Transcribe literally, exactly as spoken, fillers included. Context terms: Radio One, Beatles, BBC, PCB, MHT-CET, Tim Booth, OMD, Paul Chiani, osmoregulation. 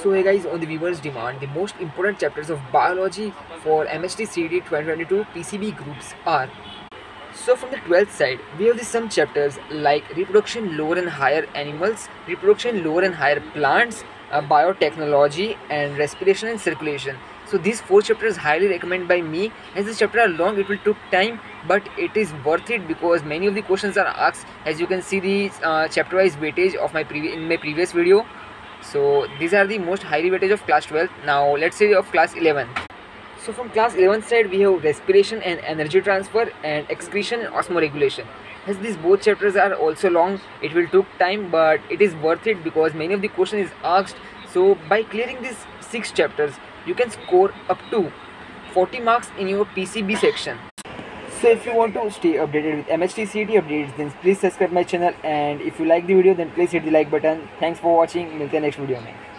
So hey guys, on the viewers' demand, the most important chapters of biology for M H T C E T twenty twenty-two P C B groups are. So from the twelfth side, we have the some chapters like reproduction lower and higher animals, reproduction lower and higher plants, uh, biotechnology and respiration and circulation. So these four chapters highly recommended by me, as this chapter are long, it will took time, but it is worth it because many of the questions are asked. As you can see the uh, chapter wise weightage of my previous in my previous video. So these are the most highly weightage of class twelve. Now let's say of class eleven. So from class eleven side we have respiration and energy transfer and excretion and osmoregulation. As these both chapters are also long, it will took time, but it is worth it because many of the question is asked. So by clearing these six chapters you can score up to forty marks in your P C B section. So if you want to stay updated with M H T C E T updates, then please subscribe my channel, and if you like the video then please hit the like button. Thanks for watching. Milte hain next video mein.